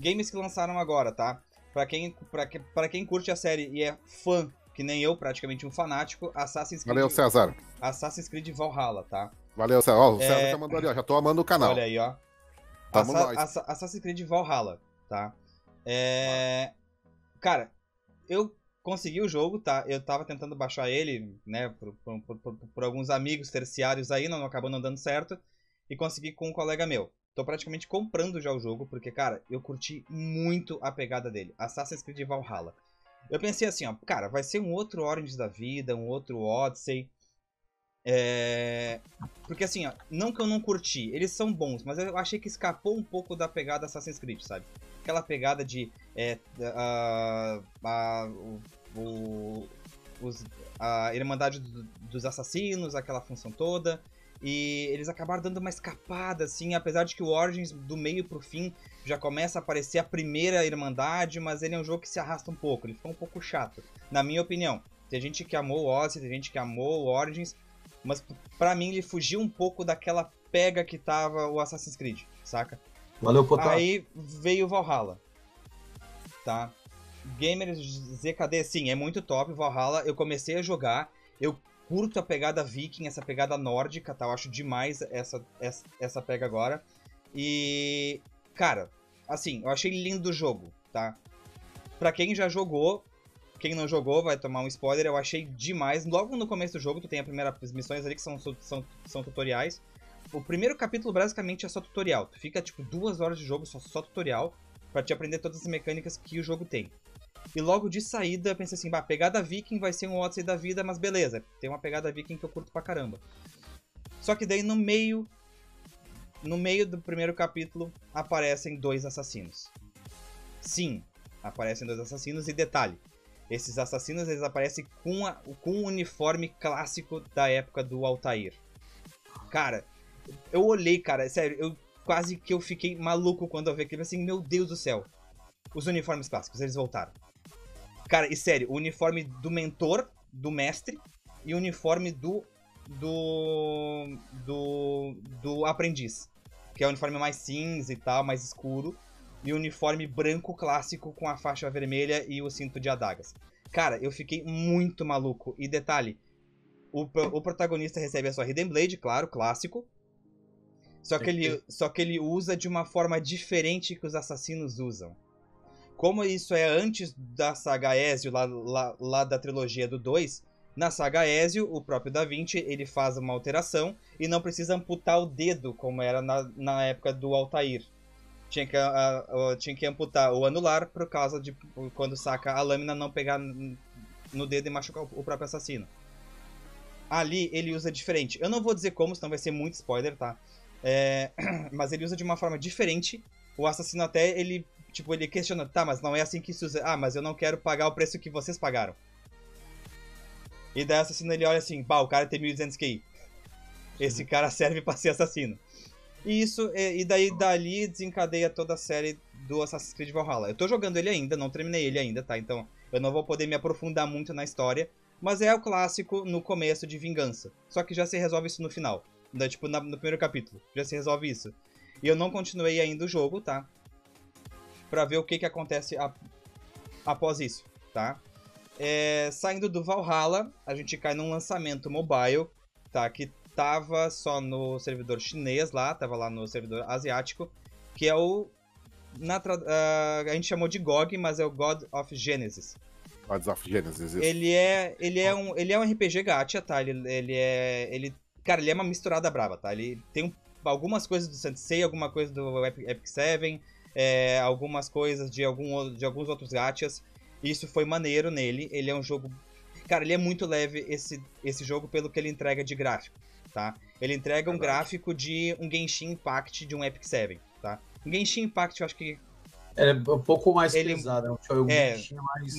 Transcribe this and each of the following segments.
games que lançaram agora, tá? Pra quem curte a série e é fã, que nem eu, praticamente um fanático, Assassin's Creed... Valeu, César. Assassin's Creed Valhalla, tá? Valeu, César. Ó, o César já mandou ali, ó. Já tô amando o canal. Olha aí, ó. Assassin's Creed Valhalla, tá? É... Cara, eu consegui o jogo, tá? Eu tava tentando baixar ele, né, por alguns amigos terciários aí, não acabou não dando certo, e consegui com um colega meu. Tô praticamente comprando já o jogo, porque, cara, eu curti muito a pegada dele. Assassin's Creed Valhalla. Eu pensei assim, ó, cara, vai ser um outro Origins da vida, um outro Odyssey. Porque assim, ó, não que eu não curti, eles são bons, mas eu achei que escapou um pouco da pegada Assassin's Creed, sabe? Aquela pegada de... a Irmandade dos Assassinos, aquela função toda... E eles acabaram dando uma escapada, assim, apesar de que o Origins, do meio pro fim, já começa a aparecer a primeira Irmandade, mas ele é um jogo que se arrasta um pouco, ele ficou um pouco chato, na minha opinião. Tem gente que amou o Odyssey, tem gente que amou o Origins, mas pra mim ele fugiu um pouco daquela pega que tava o Assassin's Creed, saca? Valeu, Potá. Aí veio o Valhalla, tá? Gamers ZKD, sim, é muito top o Valhalla, eu comecei a jogar, eu... Curto a pegada viking, essa pegada nórdica, tá? Eu acho demais essa pega agora. E, cara, assim, eu achei lindo o jogo, tá? Pra quem já jogou, quem não jogou vai tomar um spoiler, eu achei demais. Logo no começo do jogo, tu tem as primeiras missões ali que são tutoriais. O primeiro capítulo basicamente é só tutorial. Tu fica, tipo, 2 horas de jogo só tutorial pra te aprender todas as mecânicas que o jogo tem. E logo de saída, eu pensei assim, bah, pegada viking vai ser um Odyssey da vida, mas beleza, tem uma pegada viking que eu curto pra caramba. Só que daí no meio do primeiro capítulo, aparecem 2 assassinos. Sim, aparecem 2 assassinos e detalhe, esses assassinos eles aparecem com o uniforme clássico da época do Altair. Cara, eu olhei, cara, sério, quase que eu fiquei maluco quando eu vi aquilo, assim, meu Deus do céu. Os uniformes clássicos, eles voltaram. Cara, e sério, o uniforme do mentor, do mestre, e o uniforme do aprendiz. Que é o uniforme mais cinza e tal, mais escuro. E o uniforme branco clássico com a faixa vermelha e o cinto de adagas. Cara, eu fiquei muito maluco. E detalhe, o protagonista recebe a sua Hidden Blade, claro, clássico. Só que ele usa de uma forma diferente que os assassinos usam. Como isso é antes da saga Ezio, lá da trilogia do 2, na saga Ezio, o próprio Da Vinci, ele faz uma alteração e não precisa amputar o dedo, como era na época do Altair. Tinha que amputar ou anular por causa de quando saca a lâmina não pegar no dedo e machucar o próprio assassino. Ali ele usa diferente. Eu não vou dizer como, senão vai ser muito spoiler, tá? Mas ele usa de uma forma diferente. O assassino até, ele... Tipo, ele questiona, tá, mas não é assim que se usa. Ah, mas eu não quero pagar o preço que vocês pagaram. E daí o assassino, ele olha assim, bah, o cara tem 1200 QI. Esse cara serve pra ser assassino. E isso, e daí dali desencadeia toda a série do Assassin's Creed Valhalla. Eu tô jogando ele ainda, não terminei ele ainda, tá? Então eu não vou poder me aprofundar muito na história. Mas é o clássico no começo de vingança. Só que já se resolve isso no final. Tipo, no primeiro capítulo, já se resolve isso. E eu não continuei ainda o jogo, tá? Pra ver o que acontece após isso, tá? Saindo do Valhalla, a gente cai num lançamento mobile, tá? Que tava só no servidor chinês lá, tava lá no servidor asiático, que é o... a gente chamou de GOG, mas é o God of Genesis. God of Genesis, isso. Ele é um RPG gacha, tá? Cara, ele é uma misturada braba, tá? Ele tem algumas coisas do Saint Seiya, alguma coisa do Epic Seven... algumas coisas de alguns outros gachas. Isso foi maneiro nele. Ele é um jogo... Cara, ele é muito leve esse jogo pelo que ele entrega de gráfico, tá? Ele entrega um gráfico de um Genshin Impact, de um Epic Seven, tá? Um Genshin Impact, eu acho que... É um pouco mais pesado.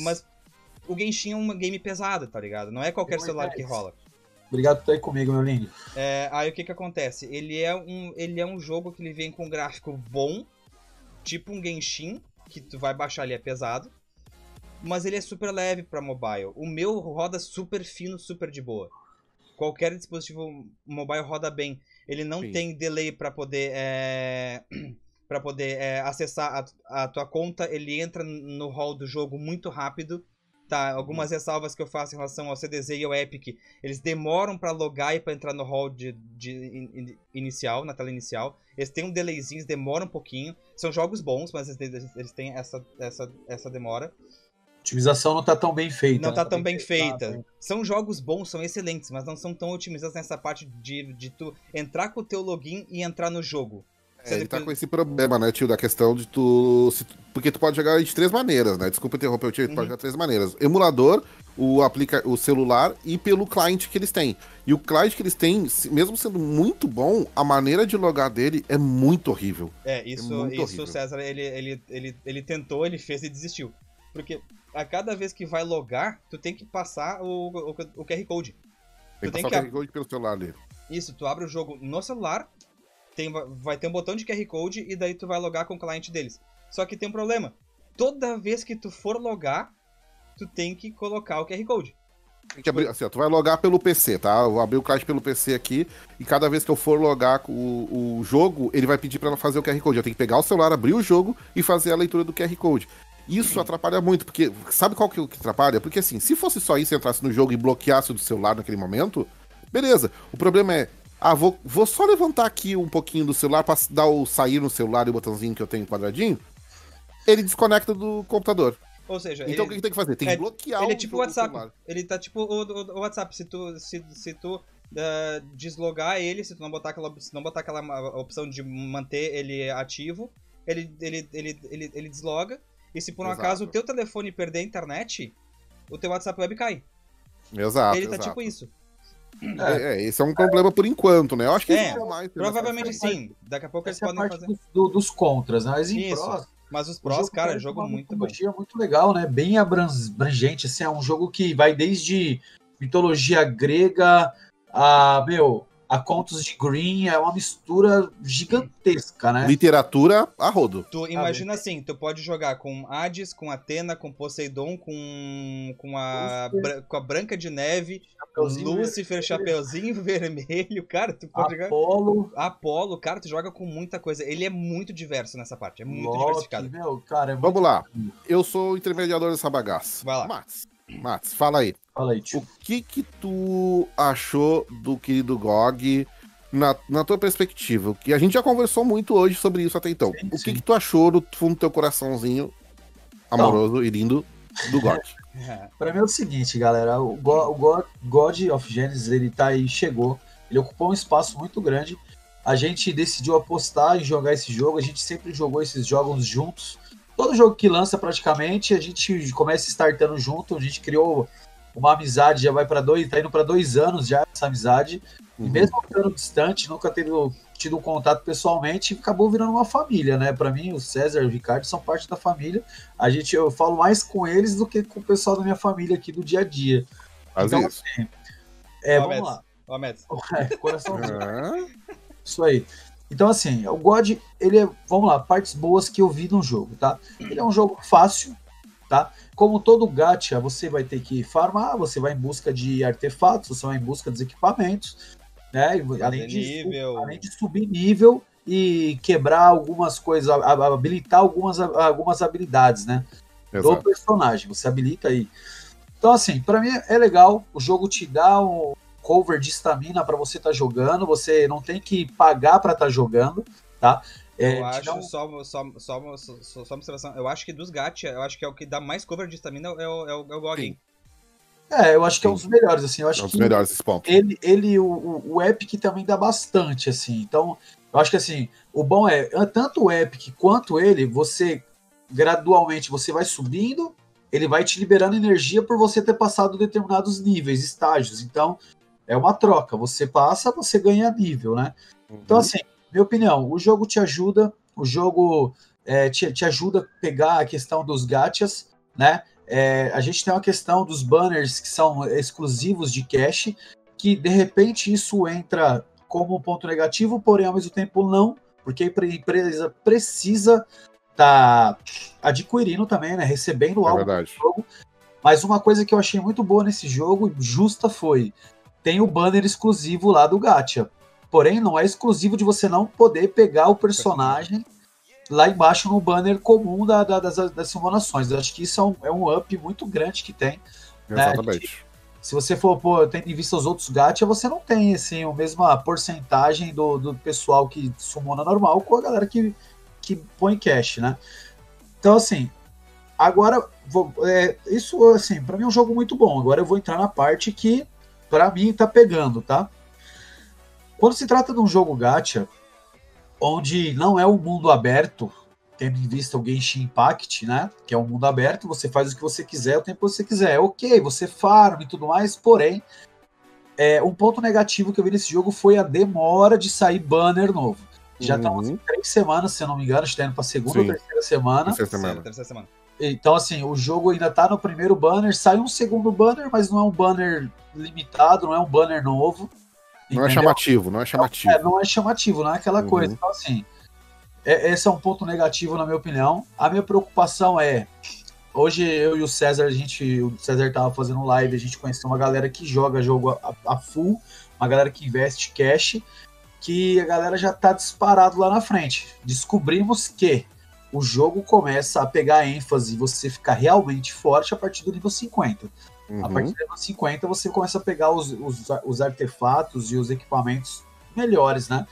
Mas o Genshin é um game pesado, tá ligado? Não é qualquer celular que rola. Obrigado por estar aí comigo, meu lindo. Aí o que acontece? Ele é um jogo que ele vem com um gráfico bom, tipo um Genshin, que tu vai baixar ali é pesado, mas ele é super leve pra mobile. O meu roda super fino, super de boa. Qualquer dispositivo mobile roda bem. Ele não tem delay pra poder para poder acessar a tua conta, ele entra no hall do jogo muito rápido. Tá, algumas ressalvas que eu faço em relação ao CDZ e ao Epic, eles demoram para logar e para entrar no hall inicial, na tela inicial. Eles têm um delayzinho, eles demoram um pouquinho. São jogos bons, mas eles têm essa demora. A otimização não tá tão bem feita. Não tá tão bem feita. São jogos bons, são excelentes, mas não são tão otimizados nessa parte de tu entrar com o teu login e entrar no jogo. Ele tá com esse problema, né, tio, da questão de porque tu pode jogar de três maneiras, né? Desculpa interromper o tio, tu pode jogar de três maneiras. Emulador, o celular e pelo cliente que eles têm. E o cliente que eles têm, mesmo sendo muito bom, a maneira de logar dele é muito horrível. É, isso horrível. César, ele tentou, ele fez e desistiu. Porque a cada vez que vai logar, tu tem que passar o QR Code. Tem que passar o QR Code pelo celular ali. Isso, tu abre o jogo no celular... vai ter um botão de QR Code e daí tu vai logar com o cliente deles. Só que tem um problema. Toda vez que tu for logar, tu tem que colocar o QR Code. Tem que abrir, assim, ó, tu vai logar pelo PC, tá? Eu vou abrir o cliente pelo PC aqui e cada vez que eu for logar o jogo, ele vai pedir pra ela fazer o QR Code. Eu tenho que pegar o celular, abrir o jogo e fazer a leitura do QR Code. Isso atrapalha muito, porque... Sabe qual que atrapalha? Porque assim, se fosse só isso, entrasse no jogo e bloqueasse o do celular naquele momento, beleza. O problema é... Ah, vou só levantar aqui um pouquinho do celular pra dar o sair no celular e o botãozinho que eu tenho quadradinho. Ele desconecta do computador. Ou seja, então o que tem que fazer? Tem que bloquear ele é tipo o WhatsApp. Ele tá tipo o WhatsApp. Se tu deslogar ele, se tu não botar aquela opção de manter ele ativo, ele desloga. E se por um acaso o teu telefone perder a internet, o teu WhatsApp Web cai. Exato. Ele tá tipo isso. Esse é um problema por enquanto, né? Eu acho que provavelmente sim. Daqui a pouco eles podem fazer dos contras, né? Mas os prós, cara, é um jogo muito bom. É muito legal, né? Bem abrangente, assim, é um jogo que vai desde mitologia grega a contos de Grimm, é uma mistura gigantesca, né? Literatura a rodo. Tu imagina assim, tu pode jogar com Hades, com Atena, com Poseidon, com a Branca de Neve, Lúcifer, Chapeuzinho Vermelho, cara, tu pode jogar... Apolo, cara, tu joga com muita coisa. Ele é muito diverso nessa parte, é muito diversificado. Meu, cara, vamos lá, eu sou o intermediador dessa bagaça. Vai lá. Matos, fala aí. Fala aí, tio. O que tu achou do querido GOG na tua perspectiva? Que a gente já conversou muito hoje sobre isso até então. Sim, o que tu achou do fundo do teu coraçãozinho amoroso e lindo do GOG? Pra mim é o seguinte, galera. O God of Genesis, ele tá aí, chegou. Ele ocupou um espaço muito grande. A gente decidiu apostar em jogar esse jogo. A gente sempre jogou esses jogos juntos. Todo jogo que lança, praticamente, a gente começa startando junto, a gente criou uma amizade, já vai para 2, tá indo para 2 anos já essa amizade, e mesmo ficando distante, nunca tendo tido um contato pessoalmente, acabou virando uma família, né? Para mim, o César e o Ricardo são parte da família, eu falo mais com eles do que com o pessoal da minha família aqui do dia a dia. Então, assim, vamos lá. Coraçãozinho. Isso aí. Então, assim, o God, ele é, vamos lá, partes boas que eu vi no jogo, tá? Ele é um jogo fácil, tá? Como todo gacha, você vai ter que farmar, você vai em busca de artefatos, você vai em busca dos equipamentos, né? Além de subir nível e quebrar algumas coisas, habilitar algumas habilidades, né? Exato. Do personagem, você habilita aí. Então, assim, pra mim é legal, o jogo te dá um... cover de estamina para você estar jogando, você não tem que pagar para estar jogando, tá? Eu acho, só uma observação, eu acho que dos gacha, eu acho que é o que dá mais cover de estamina é o GOG. Eu acho que é um dos melhores, assim, eu acho que o Epic também dá bastante, assim, então, eu acho que, assim, o bom é, tanto o Epic quanto ele, você, gradualmente, você vai subindo, ele vai te liberando energia por você ter passado determinados níveis, estágios, então... É uma troca, você passa, você ganha nível, né? Então, assim, minha opinião, o jogo te ajuda, o jogo te ajuda a pegar a questão dos gachas, né? A gente tem uma questão dos banners que são exclusivos de cache, que, de repente, isso entra como um ponto negativo, porém, ao mesmo tempo, não, porque a empresa precisa estar adquirindo também, né? Recebendo algo do jogo. Mas uma coisa que eu achei muito boa nesse jogo, justa, foi... Tem o banner exclusivo lá do gacha. Porém, não é exclusivo de você não poder pegar o personagem lá embaixo no banner comum das simulações. Eu acho que isso é um up muito grande que tem. Exatamente. Né? Que, se você for, pô, tendo em vista os outros gacha, você não tem, assim, a mesma porcentagem do pessoal que sumona normal com a galera que põe cash, né? Então, assim, agora, isso, assim, pra mim é um jogo muito bom. Agora eu vou entrar na parte que, pra mim, tá pegando, tá? Quando se trata de um jogo gacha, onde não é um mundo aberto, tendo em vista o Genshin Impact, né? Que é um mundo aberto, você faz o que você quiser, o tempo que você quiser. Ok, você farm e tudo mais, porém, um ponto negativo que eu vi nesse jogo foi a demora de sair banner novo. Já estão assim, 3 semanas, se eu não me engano, está indo para a segunda ou terceira semana. Terceira semana. Então, assim, o jogo ainda está no primeiro banner, sai um segundo banner, mas não é um banner limitado, não é um banner novo. Entendeu? Não é chamativo. Não é aquela coisa. Então, assim, esse é um ponto negativo, na minha opinião. A minha preocupação é... Hoje, eu e o César, o César estava fazendo live, a gente conheceu uma galera que joga jogo a full, uma galera que investe cash, que a galera já está disparado lá na frente. Descobrimos que o jogo começa a pegar ênfase, você ficar realmente forte a partir do nível 50. A partir do nível 50, você começa a pegar os artefatos e os equipamentos melhores, né?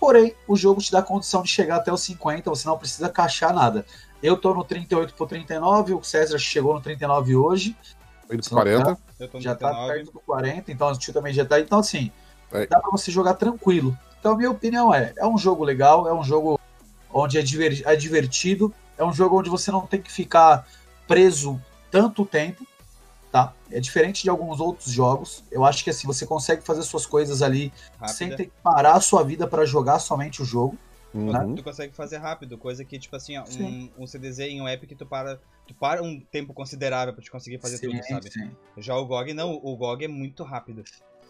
Porém, o jogo te dá a condição de chegar até os 50, você não precisa caixar nada. Eu tô no 38 pro 39, o César chegou no 39 hoje. Indo pro 40. Tá, eu tô no já 39. Tá perto do 40, então o tio também já tá. Então, assim, dá pra você jogar tranquilo. Então, a minha opinião é um jogo legal, é um jogo onde é divertido, é um jogo onde você não tem que ficar preso tanto tempo, tá? É diferente de alguns outros jogos. Eu acho que assim, você consegue fazer suas coisas ali sem ter que parar a sua vida pra jogar somente o jogo. Né? Tu consegue fazer rápido, coisa que tipo assim, um CDZ em um Epic tu para um tempo considerável pra te conseguir fazer tudo, sabe? Sim. Já o GOG não, o GOG é muito rápido.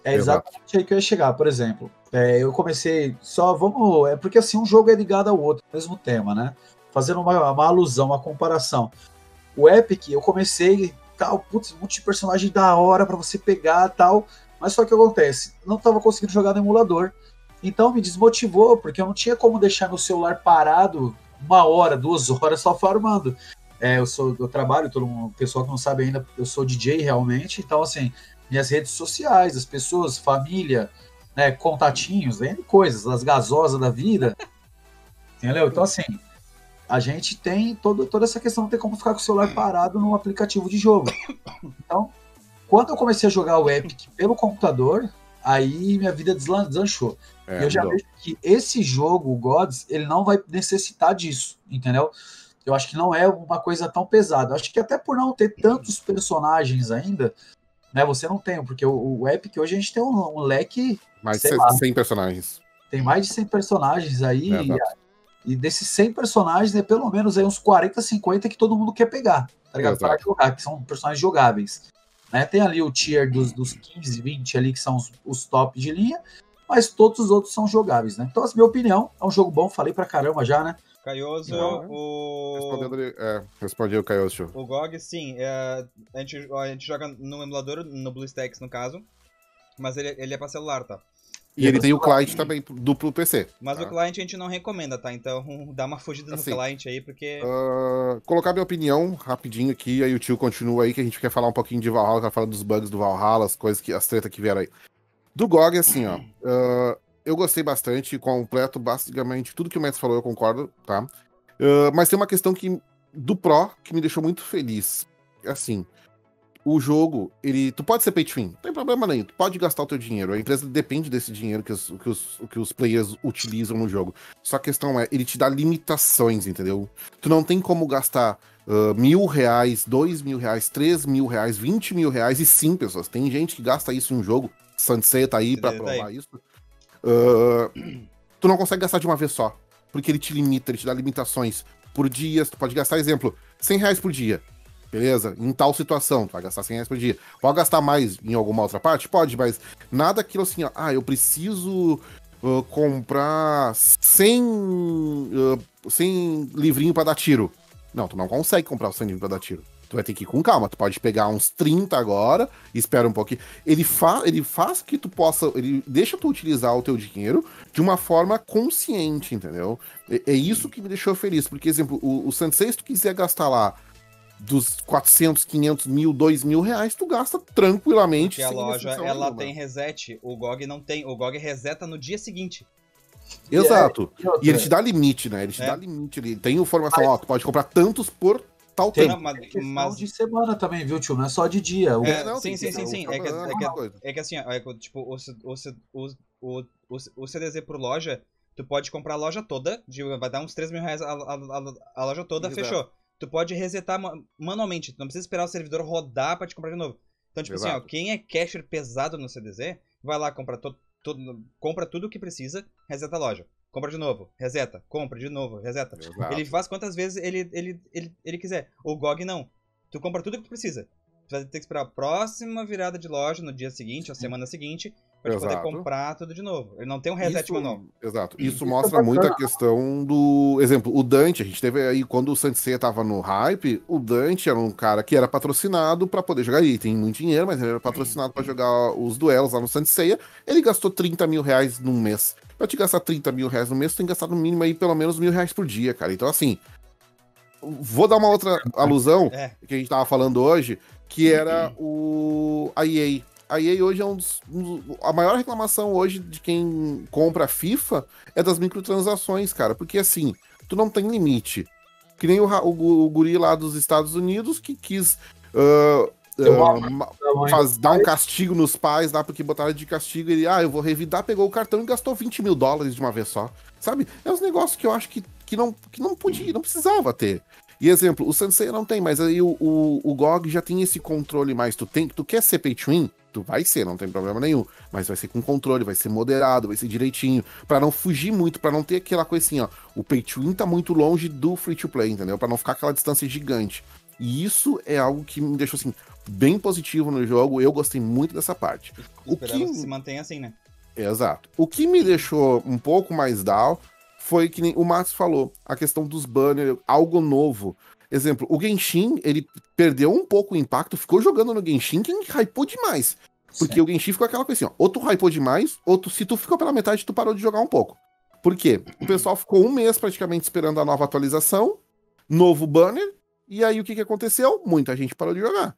É exatamente aí que eu ia chegar, por exemplo. Eu comecei só, vamos... porque assim, um jogo é ligado ao outro, mesmo tema, né? Fazendo uma alusão, uma comparação. O Epic, eu comecei, tal, putz, um monte de personagem da hora pra você pegar, tal. Mas só que acontece, não tava conseguindo jogar no emulador. Então me desmotivou, porque eu não tinha como deixar meu celular parado 1 hora, 2 horas só farmando. Eu trabalho, todo mundo, pessoal que não sabe ainda, eu sou DJ realmente, então assim... Minhas redes sociais, as pessoas, família, né, contatinhos, né, coisas, as gasosas da vida, entendeu? Então, assim, a gente tem toda essa questão, não tem como ficar com o celular parado num aplicativo de jogo. Então, quando eu comecei a jogar o Epic pelo computador, aí minha vida deslanchou. Eu já vejo que esse jogo, o Gods, ele não vai necessitar disso, entendeu? Eu acho que não é uma coisa tão pesada. Eu acho que até por não ter tantos personagens ainda... Né, você não tem, porque o Epic hoje a gente tem um leque... Mais de 100 personagens. Tem mais de 100 personagens aí, e desses 100 personagens, é pelo menos aí uns 40, 50 que todo mundo quer pegar, tá ligado? Para jogar, que são personagens jogáveis. Né? Tem ali o tier dos 15, 20 ali, que são os top de linha, mas todos os outros são jogáveis, né? Então, a minha opinião, é um jogo bom, falei pra caramba já, né? Caioso, Respondeu o Caioso. O GOG, sim. A gente joga no emulador, no BlueStacks, no caso. Mas ele é pra celular, tá? E ele tem o client também, duplo PC. Mas o client a gente não recomenda, tá? Então dá uma fugida assim, no client aí, porque... Colocar minha opinião rapidinho aqui, aí o tio continua aí, que a gente quer falar um pouquinho de Valhalla, tá falando dos bugs do Valhalla, as tretas que vieram aí. Do GOG, assim, ó... eu gostei bastante, completo, basicamente tudo que o Max falou eu concordo, tá? Mas tem uma questão do Pro que me deixou muito feliz. Assim, o jogo, tu pode ser pay to win, não tem problema nenhum, tu pode gastar o teu dinheiro, a empresa depende desse dinheiro que os players utilizam no jogo. Só a questão é, ele te dá limitações, entendeu? Tu não tem como gastar R$1.000, R$2.000, R$3.000, R$20.000, e sim, pessoas, tem gente que gasta isso em um jogo, Saint Seiya tá aí pra provar isso. Tu não consegue gastar de uma vez só, porque ele te limita, ele te dá limitações por dias. Tu pode gastar, exemplo, R$100 por dia, beleza? Em tal situação, tu vai gastar R$100 por dia. Pode gastar mais em alguma outra parte? Pode, mas nada aquilo assim, ó, eu preciso comprar 100 livrinhos pra dar tiro. Não, tu não consegue comprar os 100 livros pra dar tiro. Tu vai ter que ir com calma. Tu pode pegar uns 30 agora, espera um pouquinho. Ele faz que tu possa... Ele deixa tu utilizar o teu dinheiro de uma forma consciente, entendeu? É isso que me deixou feliz. Porque, exemplo, o Saint Seiya, se tu quiser gastar lá dos 400, 500 mil, 2 mil reais, tu gasta tranquilamente. Porque a loja, ela tem reset. O GOG não tem. O GOG reseta no dia seguinte. Exato. E ele te dá limite, né? Ele te dá limite. Ele tem informação, ó, tu pode comprar tantos por... Tem, mas de semana também, viu, tio? Não é só de dia. Sim. É que assim, tipo, o CDZ por loja, tu pode comprar a loja toda, vai dar uns 3 mil reais a loja toda, fechou. Tu pode resetar manualmente, tu não precisa esperar o servidor rodar pra te comprar de novo. Então, tipo assim, ó, quem é casher pesado no CDZ, vai lá, compra tudo o que precisa, reseta a loja. Compra de novo, reseta, compra de novo, reseta. Exato. Ele faz quantas vezes ele quiser. O GOG não. Tu compra tudo que tu precisa. Tu vai ter que esperar a próxima virada de loja no dia seguinte, ou semana seguinte, pra tu poder comprar tudo de novo. Ele não tem um reset manual. Exato. Isso mostra muito a questão do... Exemplo, o Dante, a gente teve aí, quando o Saint Seiya tava no hype, o Dante era um cara que era patrocinado pra poder jogar. Ele tem muito dinheiro, mas ele era patrocinado pra jogar os duelos lá no Saint Seiya. Ele gastou 30 mil reais num mês. Pra te gastar 30 mil reais no mês, tu tem que gastar no mínimo aí pelo menos R$1.000 por dia, cara. Então, assim, vou dar uma outra alusão que a gente tava falando hoje, que era a EA. A EA hoje é a maior reclamação hoje de quem compra FIFA é das microtransações, cara. Porque, assim, tu não tem limite. Que nem o guri lá dos Estados Unidos que quis... dar um castigo nos pais lá, porque botaram de castigo, ele, eu vou revidar, pegou o cartão e gastou $20 mil de uma vez só, sabe? É uns negócios que eu acho que não podia, não precisava ter. E exemplo, o Saint Seiya não tem, mas aí o GOG já tem esse controle mais, tu quer ser pay to win? Tu vai ser, não tem problema nenhum, mas vai ser com controle, vai ser moderado, vai ser direitinho, pra não fugir muito, pra não ter aquela coisa assim, ó, o pay to win tá muito longe do free to play, entendeu? Pra não ficar aquela distância gigante. E isso é algo que me deixou, assim, bem positivo no jogo. Eu gostei muito dessa parte. O que se mantém assim, né? Exato. O que me deixou um pouco mais down foi que nem o Matos falou, a questão dos banners, algo novo. Exemplo, o Genshin, ele perdeu um pouco o impacto, ficou jogando no Genshin quem hypou demais. Porque o Genshin ficou aquela coisa assim, ó, ou tu hypou demais, ou se tu ficou pela metade, tu parou de jogar um pouco. Por quê? O pessoal ficou um mês praticamente esperando a nova atualização, novo banner. E aí, o que aconteceu? Muita gente parou de jogar.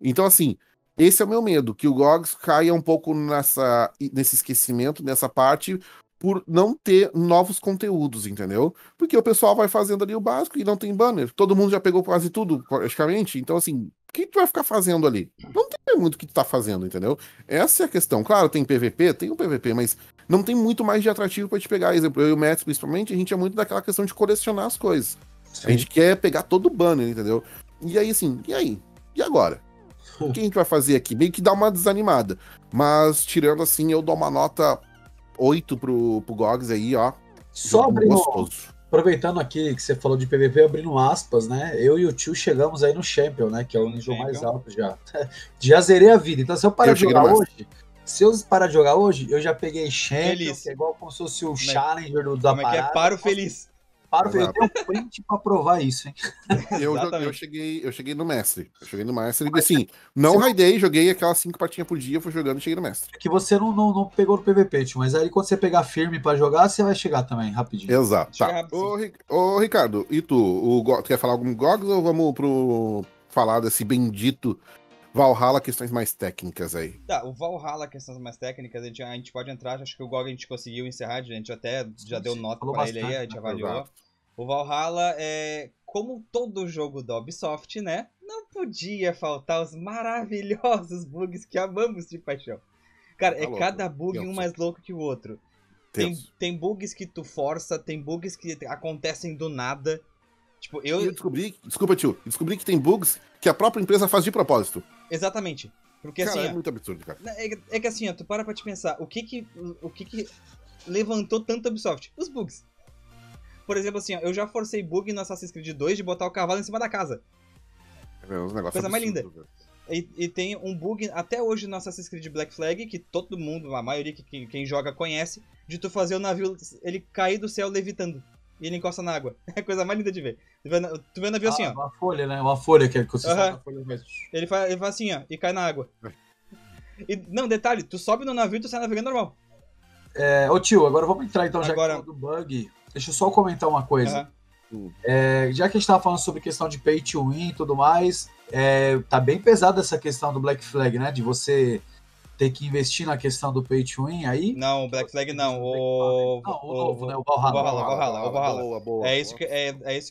Então, assim, esse é o meu medo, que o GOG caia um pouco nesse esquecimento, nessa parte, por não ter novos conteúdos, entendeu? Porque o pessoal vai fazendo ali o básico e não tem banner. Todo mundo já pegou quase tudo, praticamente. Então, assim, o que tu vai ficar fazendo ali? Não tem muito o que tu tá fazendo, entendeu? Essa é a questão. Claro, tem PVP, tem o PVP, mas não tem muito mais de atrativo pra te pegar. Exemplo, eu e o Matt, principalmente, a gente é muito daquela questão de colecionar as coisas. Sim. A gente quer pegar todo o banner, entendeu? E aí, assim, e aí? E agora? O que a gente vai fazer aqui? Meio que dá uma desanimada. Mas, tirando assim, eu dou uma nota 8 pro GOGS aí, ó. Só abrindo, gostoso. Aproveitando aqui que você falou de PVP, abrindo aspas, né? Eu e o tio chegamos aí no Champion, né? Que é o nível mais alto já. Já zerei a vida. Então, se eu parar de jogar hoje... Se eu parar de jogar hoje, eu já peguei Champion, feliz. Que é igual como se fosse o Challenger da parada. Como é que é? Paro feliz. Para, eu tenho um print pra provar isso, hein? Eu cheguei no mestre. Eu cheguei no mestre e assim, não raidei, joguei aquelas 5 partinhas por dia, fui jogando e cheguei no mestre. Que você não pegou no PVP, tio, mas aí quando você pegar firme pra jogar, você vai chegar também, rapidinho. Exato. Tá. Ô, Ricardo, e tu? Tu quer falar algum GOGS ou vamos falar desse bendito Valhalla, questões mais técnicas aí? Tá, o Valhalla, questões mais técnicas, a gente pode entrar, acho que o GOG a gente conseguiu encerrar, a gente até já deu nota pra ele aí, a gente avaliou. Exato. O Valhalla é, como todo jogo da Ubisoft, né, não podia faltar os maravilhosos bugs que amamos de paixão. Cara, cada bug um mais louco que o outro. Tem bugs que tu força, tem bugs que acontecem do nada. Tipo, eu descobri, desculpa tio, descobri que tem bugs que a própria empresa faz de propósito. Exatamente. Porque, cara, assim, é muito absurdo, cara. É que assim, ó, tu para pra te pensar, o que que levantou tanto a Ubisoft? Os bugs. Por exemplo, assim, ó, eu já forcei bug no Assassin's Creed 2 de botar o cavalo em cima da casa. É um negócio coisa absurdo, mais linda. E tem um bug até hoje no Assassin's Creed Black Flag, que todo mundo, a maioria que quem joga conhece, de tu fazer o navio, ele cair do céu levitando. e ele encosta na água. É a coisa mais linda de ver. Tu vê o navio assim, ó. Uma folha, né? Uma folha que você solta a folha mesmo. Ele faz assim, ó, e cai na água. E, não, detalhe, tu sobe no navio e tu sai navegando normal. É, ô tio, agora vamos entrar então já agora... do bug. Deixa eu só comentar uma coisa. Uhum. É, já que a gente tava falando sobre questão de pay to win e tudo mais, tá bem pesada essa questão do Black Flag, né? De você ter que investir na questão do pay to win aí. Não, o Black Flag não. O novo, né? O Valhalla. É isso que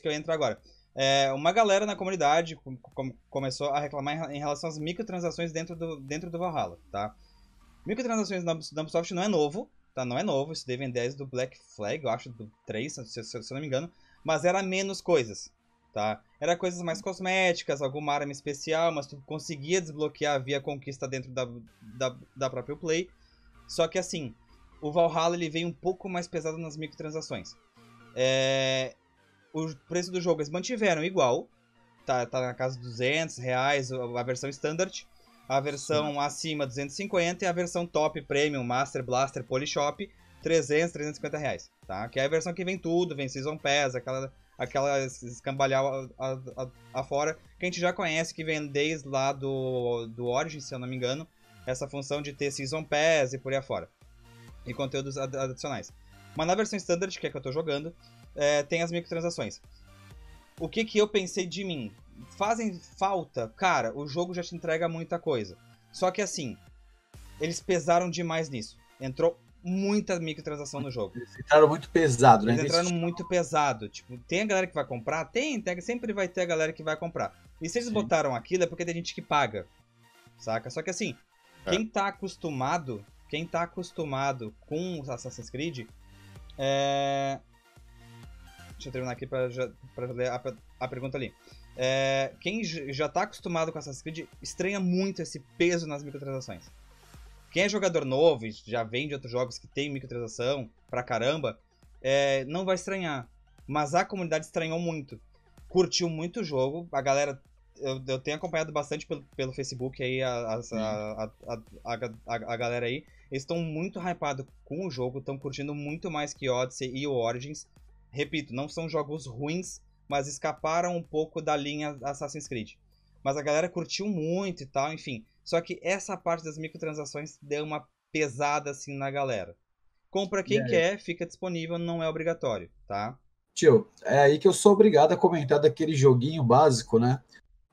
eu entro agora. É, uma galera na comunidade começou a reclamar em relação às microtransações dentro do Valhalla, tá? Microtransações da Ubisoft não é novo, tá? Não é novo, isso deve em 10 do Black Flag, eu acho, do 3, se eu não me engano. Mas era menos coisas, tá? Era coisas mais cosméticas, alguma arma especial, mas tu conseguia desbloquear via conquista dentro da própria Play. Só que assim, o Valhalla ele veio um pouco mais pesado nas microtransações. O preço do jogo eles mantiveram igual, tá na casa de R$200, a versão standard. A versão acima, 250, e a versão top, premium, master, blaster, polishop, 300, R$350, tá? Que é a versão que vem tudo, vem season pass, aquela escambalhau afora, que a gente já conhece, que vem desde lá do Origins, se eu não me engano, essa função de ter season pass e por aí afora, e conteúdos adicionais. Mas na versão standard, que é que eu tô jogando, tem as microtransações. O que eu pensei de mim? Fazem falta? Cara, o jogo já te entrega muita coisa. Só que assim, eles pesaram demais nisso. Entrou muita microtransação no jogo. Eles entraram muito pesado, né? Eles entraram muito pesado. Tipo, tem a galera que vai comprar? Tem, sempre vai ter a galera que vai comprar. E se eles botaram aquilo é porque tem gente que paga, saca? Só que assim, quem tá acostumado com Assassin's Creed, deixa eu terminar aqui pra ler a pergunta ali. Quem já tá acostumado com Assassin's Creed estranha muito esse peso nas microtransações. Quem é jogador novo e já vem de outros jogos que tem microtransação pra caramba, não vai estranhar. Mas a comunidade estranhou muito. Curtiu muito o jogo. A galera, eu tenho acompanhado bastante pelo Facebook aí, a galera aí. Eles estão muito hypados com o jogo, estão curtindo muito mais que Odyssey e o Origins. Repito, não são jogos ruins, mas escaparam um pouco da linha Assassin's Creed. Mas a galera curtiu muito e tal, enfim. Só que essa parte das microtransações deu uma pesada assim na galera. Compra quem quer, fica disponível, não é obrigatório, tá? Tio, é aí que eu sou obrigado a comentar daquele joguinho básico, né?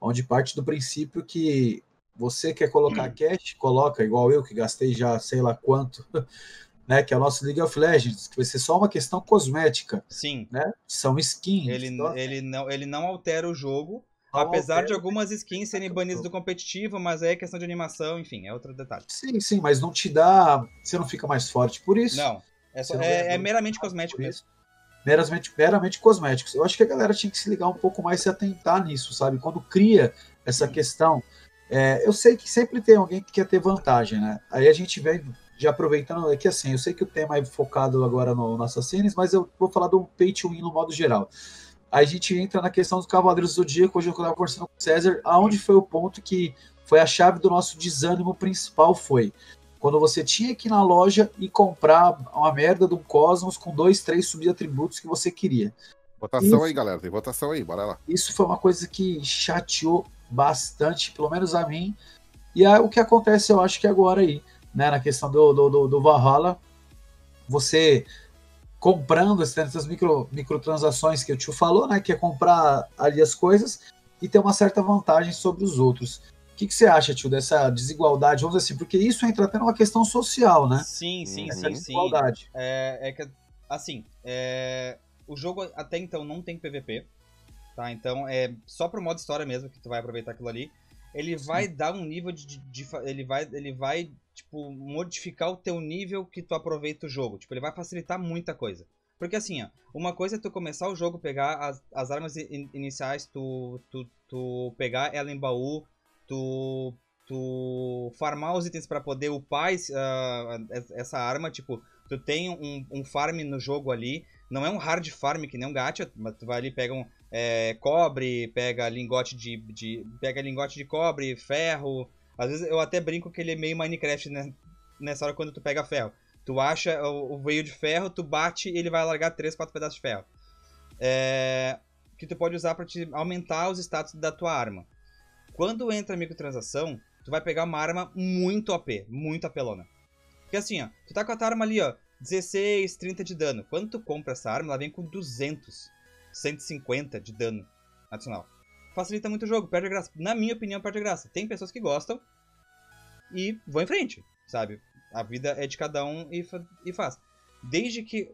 Onde parte do princípio que você quer colocar cash, coloca, igual eu que gastei já sei lá quanto... Né, que é o nosso League of Legends, que vai ser só uma questão cosmética. Sim. Né? São skins. Ele não altera o jogo, apesar de algumas skins serem banidas do competitivo, mas aí é questão de animação, enfim, é outro detalhe. Sim, mas não te dá... Você não fica mais forte por isso. Não, é meramente cosmético mesmo. Meramente cosméticos. Eu acho que a galera tinha que se ligar um pouco mais, se atentar nisso, sabe? Quando cria essa questão, eu sei que sempre tem alguém que quer ter vantagem, né? Aí a gente vem... Já aproveitando aqui, assim, eu sei que o tema é focado agora no Assassin's, mas eu vou falar do pay to win no modo geral. Aí a gente entra na questão dos Cavaleiros do Zodíaco, hoje eu estava conversando com o César, aonde foi o ponto que foi a chave do nosso desânimo principal foi quando você tinha que ir na loja e comprar uma merda de um Cosmos com 2, 3 subatributos que você queria. Votação isso, aí, galera, tem votação aí, bora lá. Isso foi uma coisa que chateou bastante, pelo menos a mim, e aí, o que acontece eu acho que agora aí, né, na questão do Valhalla, você comprando essas microtransações que o tio falou, né, que é comprar ali as coisas e ter uma certa vantagem sobre os outros. O que você acha, tio, dessa desigualdade? Vamos dizer assim, porque isso entra até numa questão social, né? Sim. Desigualdade. É que, assim, o jogo até então não tem PVP, tá? Então é só pro modo história mesmo que tu vai aproveitar aquilo ali. Ele vai dar um nível de ele vai tipo, modificar o teu nível que tu aproveita o jogo. Tipo, ele vai facilitar muita coisa. Porque assim, ó, uma coisa é tu começar o jogo, pegar as armas iniciais, tu pegar ela em baú, tu farmar os itens pra poder upar essa arma. Tipo, tu tem um farm no jogo ali, não é um hard farm que nem um gacha, mas tu vai ali, pega um cobre, pega lingote de cobre, ferro. Às vezes eu até brinco que ele é meio Minecraft, né? Nessa hora quando tu pega ferro. Tu acha o veio de ferro, tu bate e ele vai largar 3, 4 pedaços de ferro. que tu pode usar para te aumentar os status da tua arma. Quando entra a microtransação, tu vai pegar uma arma muito OP, muito apelona. Porque assim, ó, tu tá com a tua arma ali, ó, 16, 30 de dano. Quando tu compra essa arma, ela vem com 200, 150 de dano adicional. Facilita muito o jogo, perde a graça. Na minha opinião, perde a graça. Tem pessoas que gostam e vão em frente, sabe? A vida é de cada um e faz. Desde que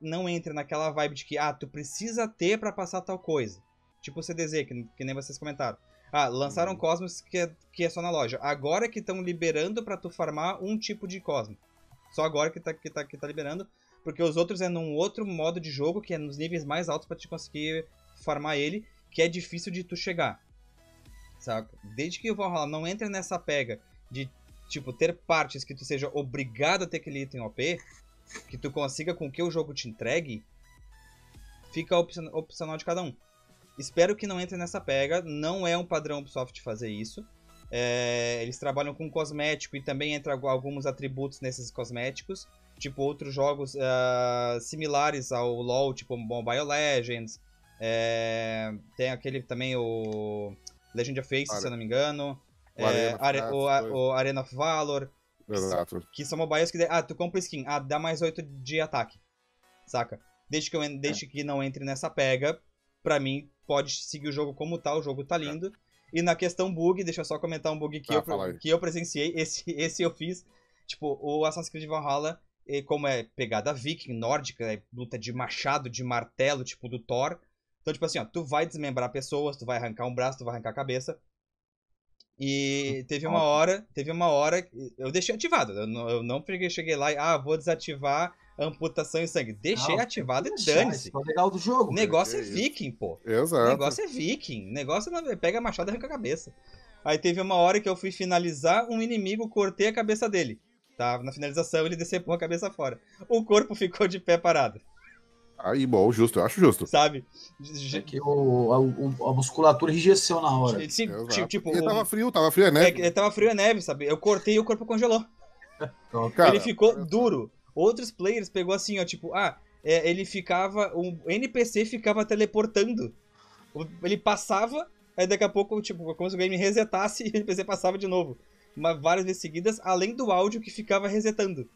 não entre naquela vibe de que, ah, tu precisa ter pra passar tal coisa. Tipo o CDZ, que nem vocês comentaram. Ah, lançaram Cosmos que é só na loja. Agora que estão liberando pra tu farmar um tipo de Cosmos. Só agora que tá liberando. Porque os outros é num outro modo de jogo, que é nos níveis mais altos pra te conseguir farmar ele, que é difícil de tu chegar. Sabe? Desde que o Valhalla não entre nessa pega de, tipo, ter partes que tu seja obrigado a ter aquele item OP, que tu consiga com que o jogo te entregue, fica opcional de cada um. Espero que não entre nessa pega, não é um padrão Ubisoft fazer isso. Eles trabalham com cosmético e também entra alguns atributos nesses cosméticos, tipo outros jogos similares ao LoL, tipo Mobile Legends, tem aquele também, o Legend of Faces, se eu não me engano, o Arena of Valor. Exato. Que são mobiles que... Ah, tu compra skin. Ah, dá mais 8 de ataque. Saca? Desde que não entre nessa pega, pra mim, pode seguir o jogo como tá. O jogo tá lindo. É. E na questão bug, deixa eu só comentar um bug que eu presenciei. Esse eu fiz. Tipo, o Assassin's Creed Valhalla, como é pegada viking, nórdica, luta de machado, de martelo, tipo do Thor. Então, tipo assim, ó, tu vai desmembrar pessoas, tu vai arrancar um braço, tu vai arrancar a cabeça. E teve uma hora, eu deixei ativado, eu não cheguei lá e, vou desativar amputação e sangue. Deixei ativado e dane-se. O legal do jogo. Negócio é viking, pô. Exato. Negócio é viking, negócio não, pega a machada e arranca a cabeça. Aí teve uma hora que eu fui finalizar um inimigo, cortei a cabeça dele. Tá? Na finalização ele decepou a cabeça fora. O corpo ficou de pé parado. Aí, bom, justo, eu acho justo. Sabe? É que a musculatura enrijeceu na hora. Tipo, ele tava frio, é neve. Ele tava frio, é neve, sabe? Eu cortei e o corpo congelou. Então, cara, ele ficou duro. Outros players pegou assim, ó, tipo, ele ficava, o NPC ficava teleportando. Ele passava, aí daqui a pouco, tipo, como se o game resetasse e o NPC passava de novo. Várias vezes seguidas, além do áudio que ficava resetando.